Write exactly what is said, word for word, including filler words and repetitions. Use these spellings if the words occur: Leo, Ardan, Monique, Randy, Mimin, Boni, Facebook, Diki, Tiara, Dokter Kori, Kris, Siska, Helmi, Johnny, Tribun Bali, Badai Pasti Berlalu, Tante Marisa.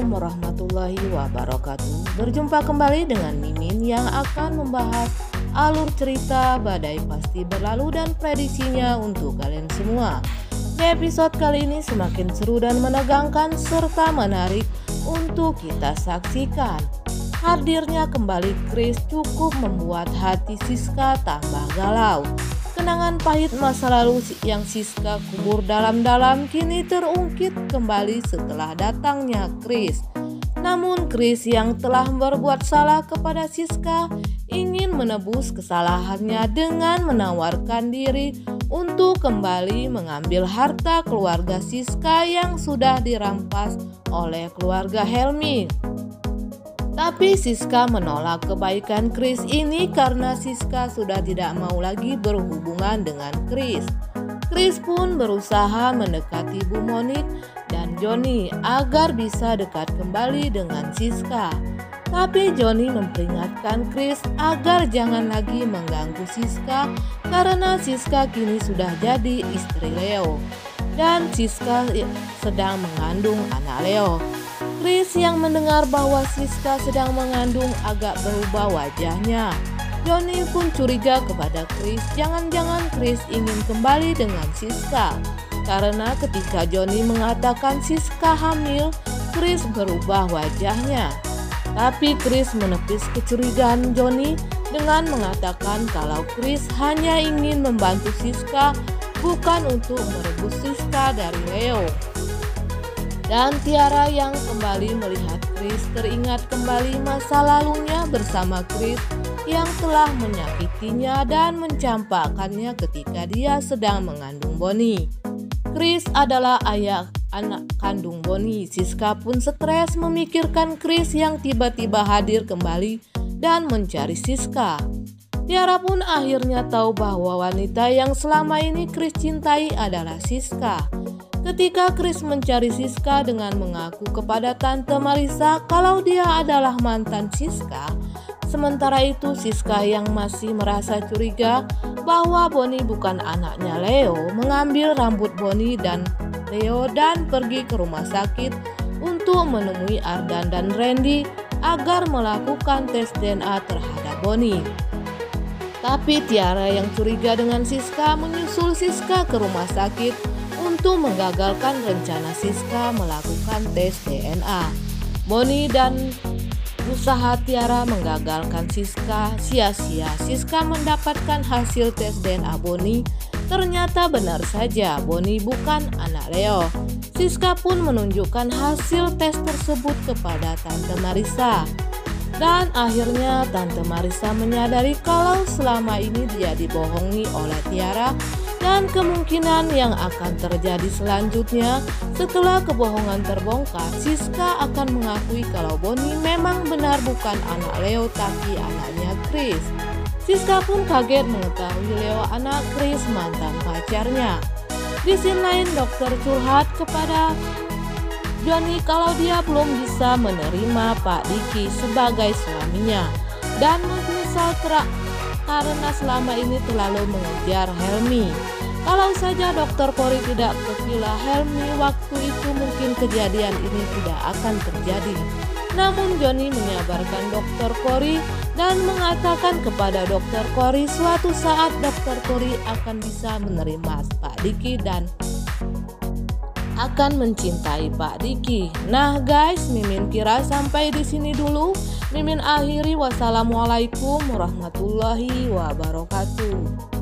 Assalamualaikum warahmatullahi wabarakatuh. Berjumpa kembali dengan Mimin yang akan membahas alur cerita Badai Pasti Berlalu dan prediksinya untuk kalian semua. Di episode kali ini semakin seru dan menegangkan serta menarik untuk kita saksikan. Hadirnya kembali Kris cukup membuat hati Siska tambah galau. Kenangan pahit masa lalu yang Siska kubur dalam-dalam kini terungkit kembali setelah datangnya Kris. Namun Kris yang telah berbuat salah kepada Siska ingin menebus kesalahannya dengan menawarkan diri untuk kembali mengambil harta keluarga Siska yang sudah dirampas oleh keluarga Helmi. Tapi Siska menolak kebaikan Kris ini karena Siska sudah tidak mau lagi berhubungan dengan Kris. Kris pun berusaha mendekati Bu Monique dan Johnny agar bisa dekat kembali dengan Siska. Tapi Johnny memperingatkan Kris agar jangan lagi mengganggu Siska karena Siska kini sudah jadi istri Leo dan Siska sedang mengandung anak Leo. Kris yang mendengar bahwa Siska sedang mengandung agak berubah wajahnya. Johnny pun curiga kepada Kris, jangan-jangan Kris ingin kembali dengan Siska. Karena ketika Johnny mengatakan Siska hamil, Kris berubah wajahnya. Tapi Kris menepis kecurigaan Johnny dengan mengatakan kalau Kris hanya ingin membantu Siska, bukan untuk merebut Siska dari Leo. Dan Tiara yang kembali melihat Kris teringat kembali masa lalunya bersama Kris yang telah menyakitinya dan mencampakkannya ketika dia sedang mengandung Boni. Kris adalah ayah anak kandung Boni. Siska pun stres memikirkan Kris yang tiba-tiba hadir kembali dan mencari Siska. Tiara pun akhirnya tahu bahwa wanita yang selama ini Kris cintai adalah Siska. Ketika Kris mencari Siska dengan mengaku kepada Tante Marisa kalau dia adalah mantan Siska, sementara itu Siska yang masih merasa curiga bahwa Boni bukan anaknya Leo mengambil rambut Boni dan Leo dan pergi ke rumah sakit untuk menemui Ardan dan Randy agar melakukan tes D N A terhadap Boni. Tapi Tiara yang curiga dengan Siska menyusul Siska ke rumah sakit untuk menggagalkan rencana Siska melakukan tes D N A. Boni dan usaha Tiara menggagalkan Siska sia-sia. Siska mendapatkan hasil tes D N A Boni. Ternyata benar saja Boni bukan anak Leo. Siska pun menunjukkan hasil tes tersebut kepada Tante Marisa. Dan akhirnya Tante Marisa menyadari kalau selama ini dia dibohongi oleh Tiara. Dan kemungkinan yang akan terjadi selanjutnya setelah kebohongan terbongkar, Siska akan mengakui kalau Boni memang benar bukan anak Leo tapi anaknya Kris. Siska pun kaget mengetahui Leo anak Kris mantan pacarnya. Di sisi lain dokter curhat kepada Johnny kalau dia belum bisa menerima Pak Diki sebagai suaminya dan menyesal keras karena selama ini terlalu mengejar Helmi. Kalau saja Dokter Kori tidak ke villa Helmi waktu itu, mungkin kejadian ini tidak akan terjadi. Namun Johnny menyabarkan Dokter Kori dan mengatakan kepada Dokter Kori suatu saat Dokter Kori akan bisa menerima Pak Diki dan akan mencintai Pak Diki. Nah guys, Mimin kira sampai di sini dulu. Mimin akhiri, wassalamualaikum warahmatullahi wabarakatuh.